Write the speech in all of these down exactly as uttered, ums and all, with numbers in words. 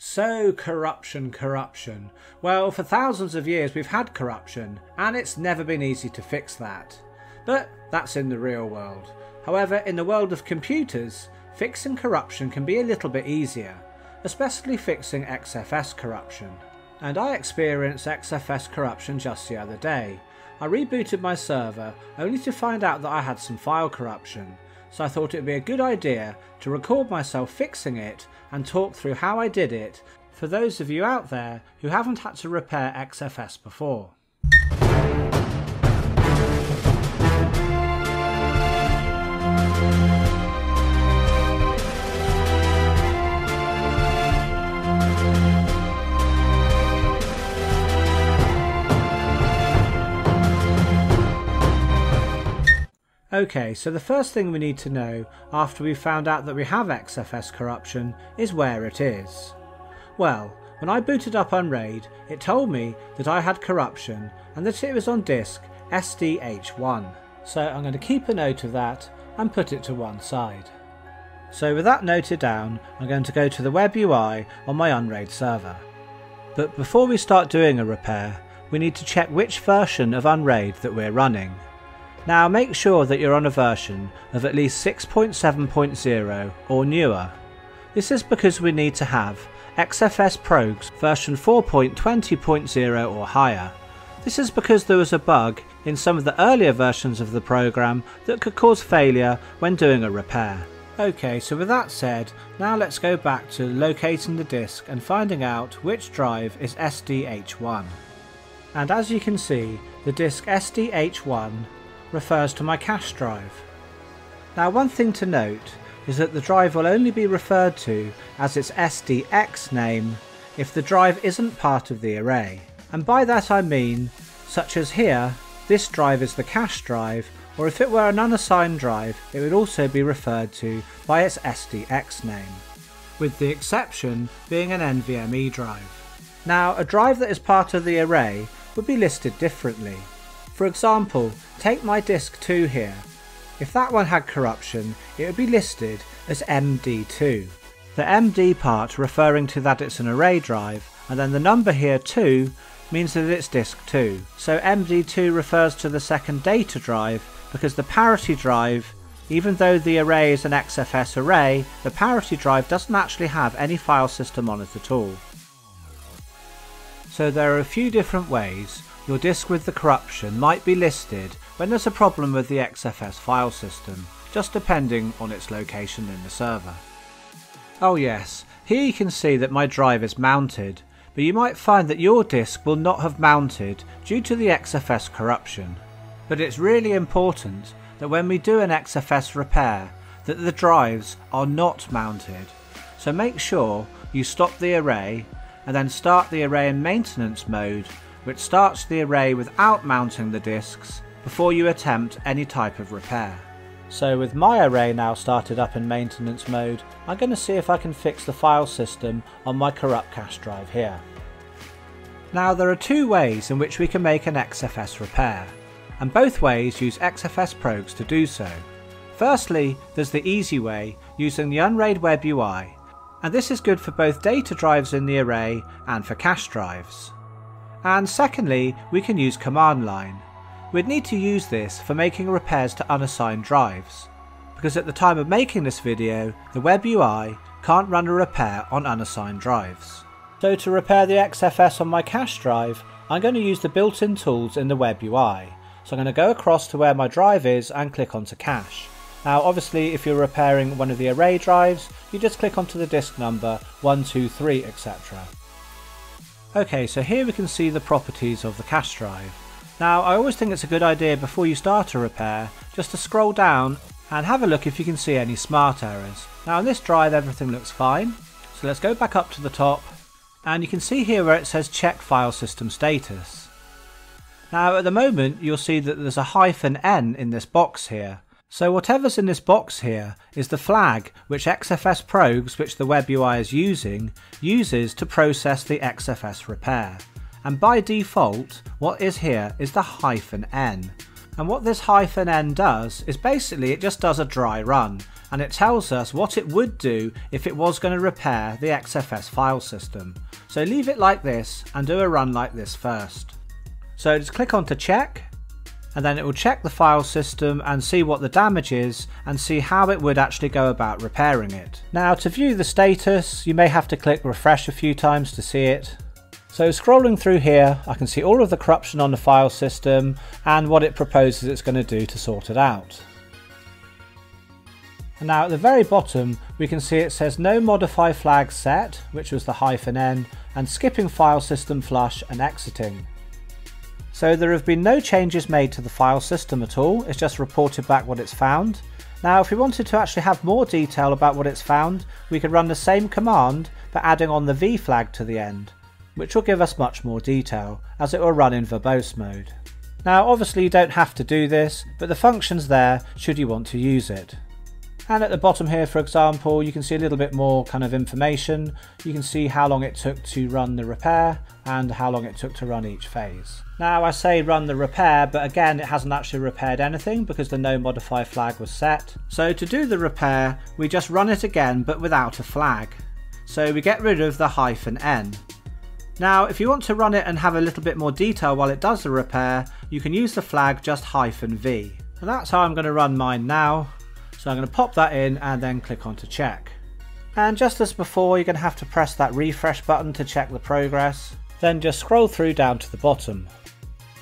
So corruption, corruption. Well, for thousands of years we've had corruption, and it's never been easy to fix that. But that's in the real world. However, in the world of computers, fixing corruption can be a little bit easier, especially fixing X F S corruption. And I experienced X F S corruption just the other day. I rebooted my server only to find out that I had some file corruption, so I thought it would be a good idea to record myself fixing it and talk through how I did it for those of you out there who haven't had to repair X F S before. Okay, so the first thing we need to know after we've found out that we have X F S corruption is where it is. Well, when I booted up Unraid, it told me that I had corruption and that it was on disk S D H one. So I'm going to keep a note of that and put it to one side. So with that noted down, I'm going to go to the web U I on my Unraid server. But before we start doing a repair, we need to check which version of Unraid that we're running. Now make sure that you're on a version of at least six point seven point zero or newer. This is because we need to have X F S progs version four point twenty point zero or higher. This is because there was a bug in some of the earlier versions of the program that could cause failure when doing a repair. Okay, so with that said, now let's go back to locating the disk and finding out which drive is S D H one. And as you can see, the disk S D H one refers to my cache drive. Now one thing to note is that the drive will only be referred to as its S D X name if the drive isn't part of the array. And by that I mean, such as here, this drive is the cache drive, or if it were an unassigned drive it would also be referred to by its S D X name, with the exception being an N V M E drive. Now a drive that is part of the array would be listed differently. For example, take my disk two here. If that one had corruption, it would be listed as M D two. The M D part referring to that it's an array drive, and then the number here two means that it's disk two. So M D two refers to the second data drive, because the parity drive, even though the array is an X F S array, the parity drive doesn't actually have any file system on it at all. So there are a few different ways your disk with the corruption might be listed when there's a problem with the X F S file system, just depending on its location in the server. Oh yes, here you can see that my drive is mounted, but you might find that your disk will not have mounted due to the X F S corruption. But it's really important that when we do an X F S repair, that the drives are not mounted. So make sure you stop the array and then start the array in maintenance mode, which starts the array without mounting the disks before you attempt any type of repair. So with my array now started up in maintenance mode, I'm going to see if I can fix the file system on my corrupt cache drive here. Now there are two ways in which we can make an X F S repair, and both ways use X F S progs to do so. Firstly, there's the easy way using the Unraid web U I, and this is good for both data drives in the array and for cache drives. And secondly, we can use command line. We'd need to use this for making repairs to unassigned drives, because at the time of making this video, the web U I can't run a repair on unassigned drives. So to repair the X F S on my cache drive, I'm going to use the built-in tools in the web U I. So I'm going to go across to where my drive is and click onto cache. Now obviously if you're repairing one of the array drives, you just click onto the disk number one, two, three, et cetera. Okay, so here we can see the properties of the cache drive. Now I always think it's a good idea before you start a repair just to scroll down and have a look if you can see any smart errors. Now on this drive everything looks fine, so let's go back up to the top and you can see here where it says check file system status. Now at the moment you'll see that there's a hyphen N in this box here. So whatever's in this box here is the flag which X F S progs, which the web U I is using, uses to process the X F S repair. And by default, what is here is the hyphen N. And what this hyphen N does is basically it just does a dry run, and it tells us what it would do if it was going to repair the X F S file system. So leave it like this and do a run like this first. So just click on to check, and then it will check the file system and see what the damage is and see how it would actually go about repairing it. Now to view the status, you may have to click refresh a few times to see it. So scrolling through here, I can see all of the corruption on the file system and what it proposes it's going to do to sort it out. And now at the very bottom, we can see it says no modify flag set, which was the hyphen N, and skipping file system flush and exiting. So there have been no changes made to the file system at all, it's just reported back what it's found. Now if we wanted to actually have more detail about what it's found, we could run the same command but adding on the V flag to the end, which will give us much more detail as it will run in verbose mode. Now obviously you don't have to do this, but the function's there should you want to use it. And at the bottom here, for example, you can see a little bit more kind of information. You can see how long it took to run the repair and how long it took to run each phase. Now I say run the repair, but again, it hasn't actually repaired anything because the no modify flag was set. So to do the repair, we just run it again, but without a flag. So we get rid of the hyphen N. Now, if you want to run it and have a little bit more detail while it does the repair, you can use the flag just hyphen V. And that's how I'm going to run mine now. So I'm going to pop that in and then click on to check. And just as before, you're going to have to press that refresh button to check the progress. Then just scroll through down to the bottom.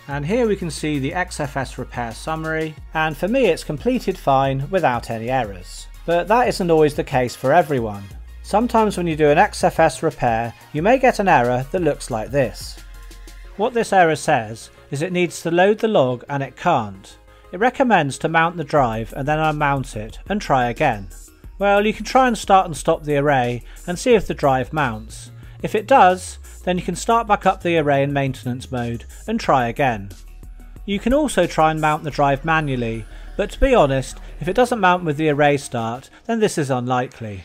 And here we can see the X F S repair summary. And for me, it's completed fine without any errors. But that isn't always the case for everyone. Sometimes when you do an X F S repair, you may get an error that looks like this. What this error says is it needs to load the log and it can't. It recommends to mount the drive and then unmount it and try again. Well, you can try and start and stop the array and see if the drive mounts. If it does, then you can start back up the array in maintenance mode and try again. You can also try and mount the drive manually, but to be honest, if it doesn't mount with the array start, then this is unlikely.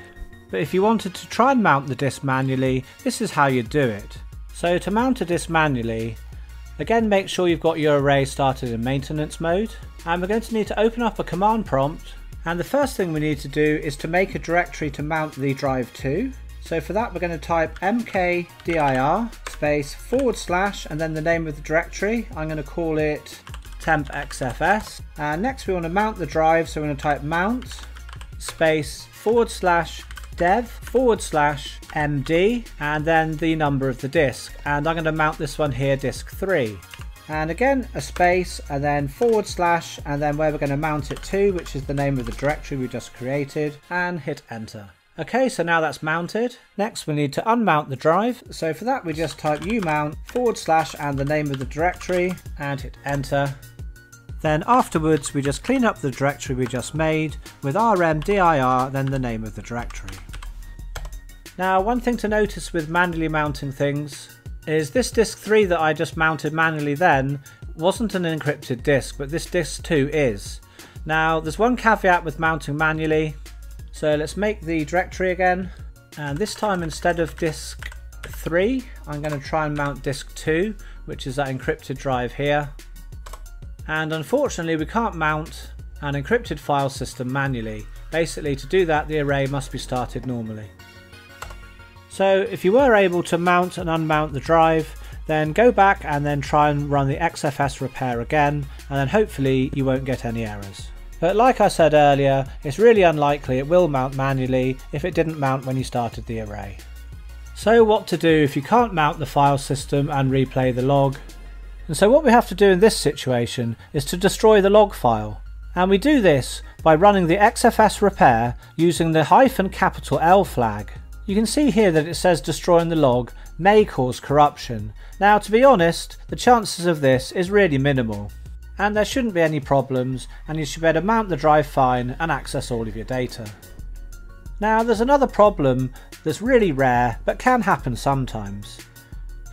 But if you wanted to try and mount the disk manually, this is how you do it. So to mount a disk manually, again, make sure you've got your array started in maintenance mode. And we're going to need to open up a command prompt. And the first thing we need to do is to make a directory to mount the drive to. So for that, we're going to type mkdir space forward slash and then the name of the directory. I'm going to call it temp X F S. And next we want to mount the drive. So we're going to type mount space forward slash dev forward slash md and then the number of the disk, and I'm going to mount this one here, disk three, and again a space and then forward slash and then where we're going to mount it to, which is the name of the directory we just created, and hit enter. Okay, so now that's mounted. Next we need to unmount the drive, so for that we just type umount forward slash and the name of the directory and hit enter. Then afterwards we just clean up the directory we just made with rmdir then the name of the directory. Now one thing to notice with manually mounting things is this disk three that I just mounted manually then wasn't an encrypted disk, but this disk two is. Now there's one caveat with mounting manually, so let's make the directory again, and this time instead of disk three I'm going to try and mount disk two, which is that encrypted drive here, and unfortunately we can't mount an encrypted file system manually. Basically to do that the array must be started normally. So if you were able to mount and unmount the drive, then go back and then try and run the X F S repair again, and then hopefully you won't get any errors. But like I said earlier, it's really unlikely it will mount manually if it didn't mount when you started the array. So what to do if you can't mount the file system and replay the log? And so what we have to do in this situation is to destroy the log file. And we do this by running the X F S repair using the hyphen capital L flag. You can see here that it says destroying the log may cause corruption. Now to be honest, the chances of this is really minimal and there shouldn't be any problems, and you should be able to mount the drive fine and access all of your data. Now there's another problem that's really rare but can happen sometimes,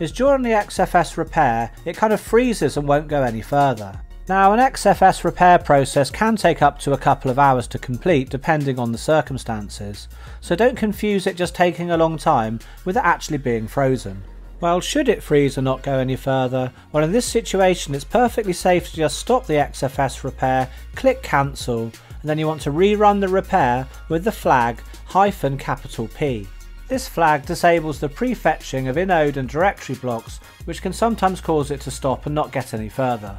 is during the X F S repair it kind of freezes and won't go any further. Now an X F S repair process can take up to a couple of hours to complete depending on the circumstances, so don't confuse it just taking a long time with it actually being frozen. Well, should it freeze and not go any further, well in this situation it's perfectly safe to just stop the X F S repair, click cancel, and then you want to rerun the repair with the flag hyphen capital P. This flag disables the prefetching of inode and directory blocks, which can sometimes cause it to stop and not get any further.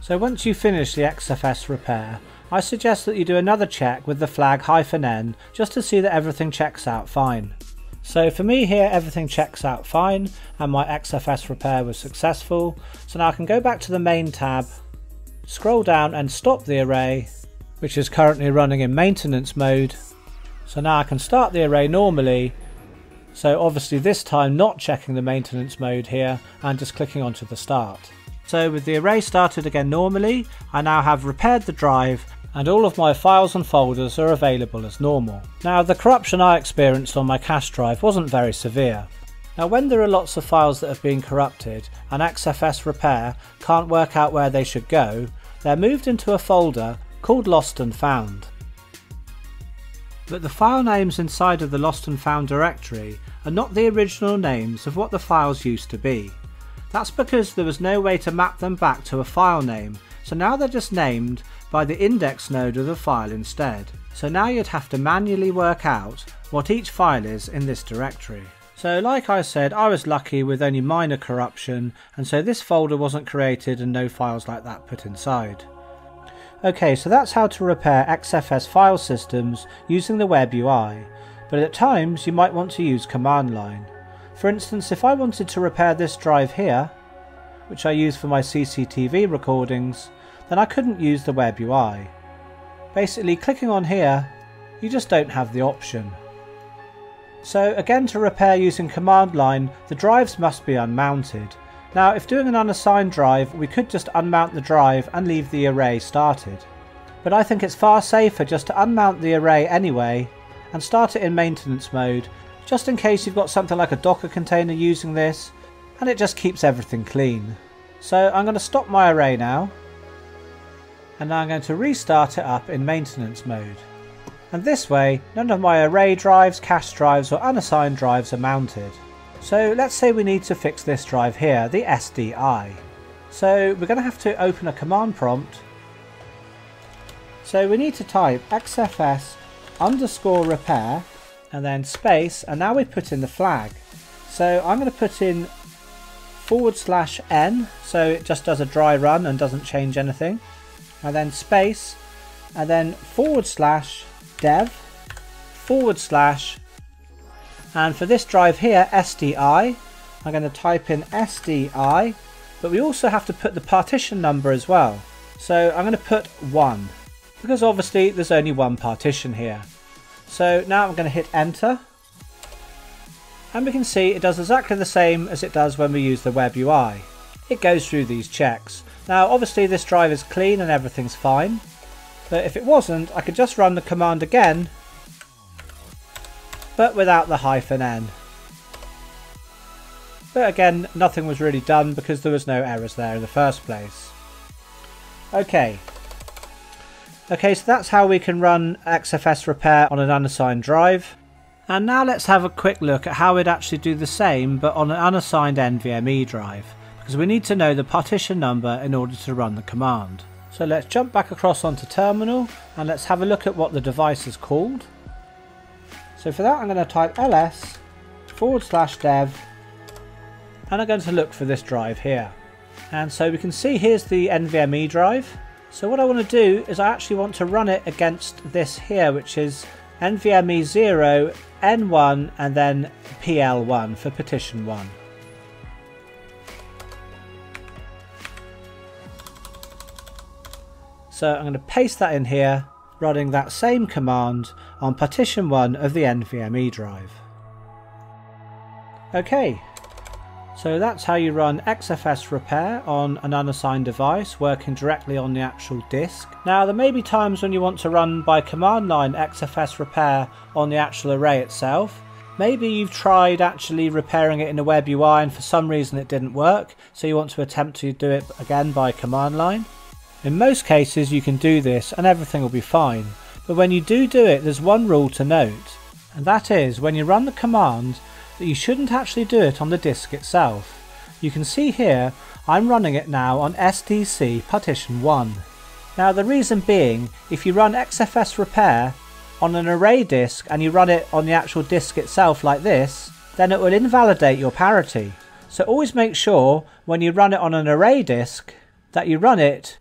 So once you finish the X F S repair, I suggest that you do another check with the flag hyphen N just to see that everything checks out fine. So for me here, everything checks out fine and my X F S repair was successful. So now I can go back to the main tab, scroll down and stop the array, which is currently running in maintenance mode. So now I can start the array normally, so obviously this time not checking the maintenance mode here and just clicking onto the start. So with the array started again normally, I now have repaired the drive and all of my files and folders are available as normal. Now the corruption I experienced on my cache drive wasn't very severe. Now when there are lots of files that have been corrupted and X F S repair can't work out where they should go, they're moved into a folder called Lost and Found. But the file names inside of the Lost and Found directory are not the original names of what the files used to be. That's because there was no way to map them back to a file name, so now they're just named by the index node of the file instead. So now you'd have to manually work out what each file is in this directory. So like I said, I was lucky with only minor corruption, and so this folder wasn't created and no files like that put inside. Okay, so that's how to repair X F S file systems using the web U I, but at times you might want to use command line. For instance, if I wanted to repair this drive here, which I use for my C C T V recordings, then I couldn't use the web U I. Basically, clicking on here, you just don't have the option. So again, to repair using command line, the drives must be unmounted. Now, if doing an unassigned drive, we could just unmount the drive and leave the array started. But I think it's far safer just to unmount the array anyway and start it in maintenance mode, just in case you've got something like a Docker container using this, and it just keeps everything clean. So I'm going to stop my array now, and now I'm going to restart it up in maintenance mode. And this way, none of my array drives, cache drives or unassigned drives are mounted. So let's say we need to fix this drive here, the S D I. So we're going to have to open a command prompt. So we need to type X F S underscore repair and then space, and now we put in the flag. So I'm going to put in forward slash N, so it just does a dry run and doesn't change anything, and then space, and then forward slash dev, forward slash. And for this drive here, S D I, I'm going to type in S D I, but we also have to put the partition number as well. So I'm going to put one, because obviously there's only one partition here. So now I'm going to hit enter, and we can see it does exactly the same as it does when we use the web U I. It goes through these checks. Now obviously this drive is clean and everything's fine, but if it wasn't, I could just run the command again, but without the hyphen N. But again, nothing was really done because there was no errors there in the first place. Okay. Okay, so that's how we can run X F S repair on an unassigned drive. And now let's have a quick look at how we'd actually do the same, but on an unassigned N V M E drive, because we need to know the partition number in order to run the command. So let's jump back across onto terminal and let's have a look at what the device is called. So for that I'm going to type ls forward slash dev, and I'm going to look for this drive here. And so we can see here's the N V M E drive. So what I want to do is I actually want to run it against this here, which is N V M E zero, N one and then P L one for partition one. So I'm going to paste that in here, running that same command on partition one of the N V M E drive. Okay, so that's how you run X F S repair on an unassigned device working directly on the actual disk. Now there may be times when you want to run by command line X F S repair on the actual array itself. Maybe you've tried actually repairing it in a web U I and for some reason it didn't work, so you want to attempt to do it again by command line. In most cases you can do this and everything will be fine, but when you do do it there's one rule to note, and that is when you run the command that you shouldn't actually do it on the disk itself. You can see here I'm running it now on S D C partition one. Now the reason being, if you run X F S repair on an array disk and you run it on the actual disk itself like this, then it will invalidate your parity. So always make sure when you run it on an array disk that you run it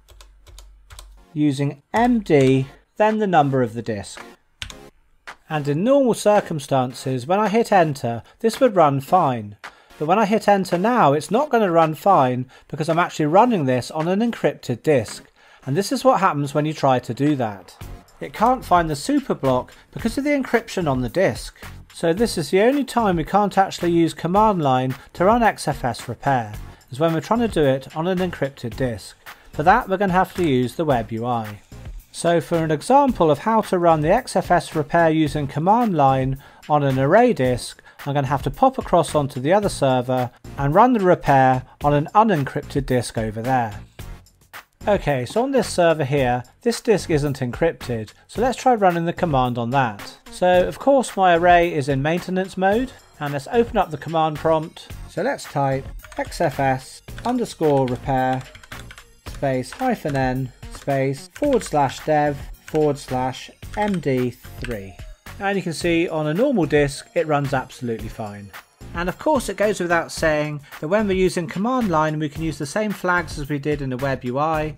using M D, then the number of the disk. And in normal circumstances, when I hit enter, this would run fine. But when I hit enter now, it's not going to run fine because I'm actually running this on an encrypted disk. And this is what happens when you try to do that. It can't find the superblock because of the encryption on the disk. So this is the only time we can't actually use command line to run X F S repair, is when we're trying to do it on an encrypted disk. For that, we're going to have to use the web U I. So for an example of how to run the X F S repair using command line on an array disk, I'm going to have to pop across onto the other server and run the repair on an unencrypted disk over there. Okay, so on this server here, this disk isn't encrypted, so let's try running the command on that. So of course my array is in maintenance mode, and let's open up the command prompt. So let's type xfs underscore repair space hyphen n space forward slash dev forward slash M D three. And you can see on a normal disk it runs absolutely fine. And of course it goes without saying that when we're using command line we can use the same flags as we did in the web U I.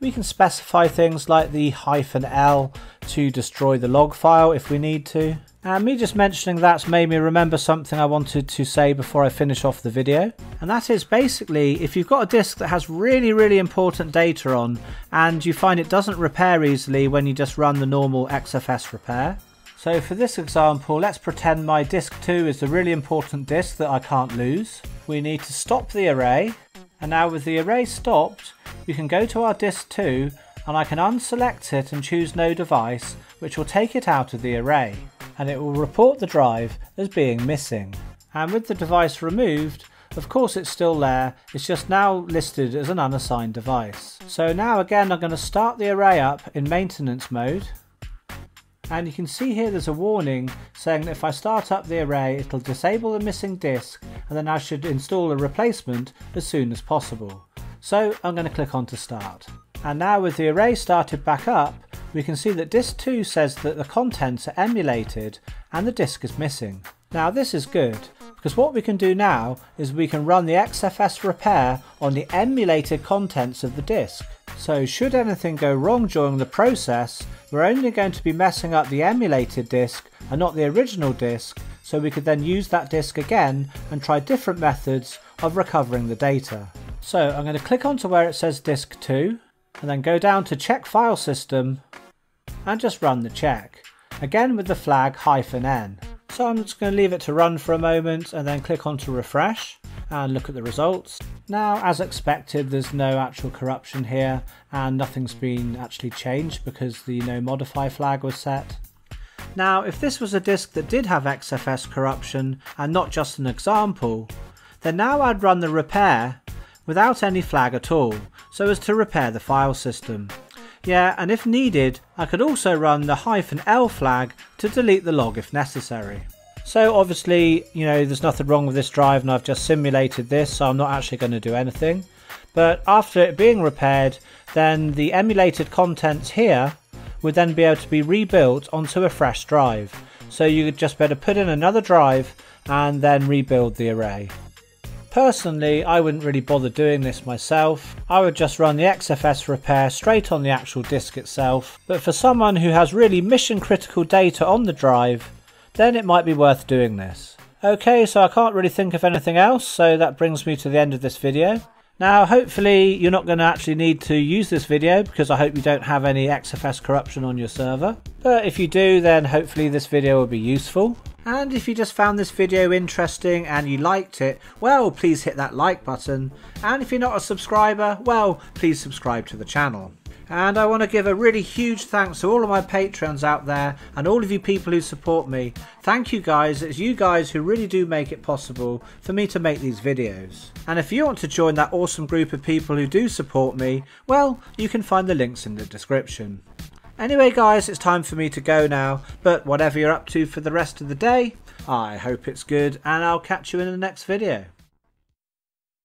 We can specify things like the hyphen L to destroy the log file if we need to. And me just mentioning that's made me remember something I wanted to say before I finish off the video. And that is basically, if you've got a disk that has really, really important data on and you find it doesn't repair easily when you just run the normal X F S repair. So for this example, let's pretend my disk two is the really important disk that I can't lose. We need to stop the array. And now with the array stopped, we can go to our disk two and I can unselect it and choose no device, which will take it out of the array. And it will report the drive as being missing. And with the device removed, of course it's still there, it's just now listed as an unassigned device. So now again I'm going to start the array up in maintenance mode, and you can see here there's a warning saying that if I start up the array it'll disable the missing disk and then I should install a replacement as soon as possible. So I'm going to click on to start. And now with the array started back up, we can see that disk two says that the contents are emulated and the disk is missing. Now this is good, because what we can do now is we can run the X F S repair on the emulated contents of the disk. So should anything go wrong during the process, we're only going to be messing up the emulated disk and not the original disk, so we could then use that disk again and try different methods of recovering the data. So I'm going to click onto where it says disk two, and then go down to check file system, and just run the check, again with the flag hyphen N. So I'm just going to leave it to run for a moment and then click on to refresh and look at the results. Now, as expected, there's no actual corruption here and nothing's been actually changed because the no modify flag was set. Now, if this was a disk that did have X F S corruption and not just an example, then now I'd run the repair without any flag at all, so as to repair the file system. Yeah, and if needed, I could also run the hyphen L flag to delete the log if necessary. So obviously, you know, there's nothing wrong with this drive and I've just simulated this, so I'm not actually going to do anything. But after it being repaired, then the emulated contents here would then be able to be rebuilt onto a fresh drive. So you could just better put in another drive and then rebuild the array. Personally, I wouldn't really bother doing this myself. I would just run the X F S repair straight on the actual disk itself. But for someone who has really mission critical data on the drive, then it might be worth doing this. Okay, so I can't really think of anything else, so that brings me to the end of this video. Now, hopefully you're not going to actually need to use this video because I hope you don't have any X F S corruption on your server. But if you do, then hopefully this video will be useful. And if you just found this video interesting and you liked it, well, please hit that like button. And if you're not a subscriber, well, please subscribe to the channel. And I want to give a really huge thanks to all of my patrons out there and all of you people who support me. Thank you guys, it's you guys who really do make it possible for me to make these videos. And if you want to join that awesome group of people who do support me, well, you can find the links in the description. Anyway guys, it's time for me to go now, but whatever you're up to for the rest of the day, I hope it's good and I'll catch you in the next video.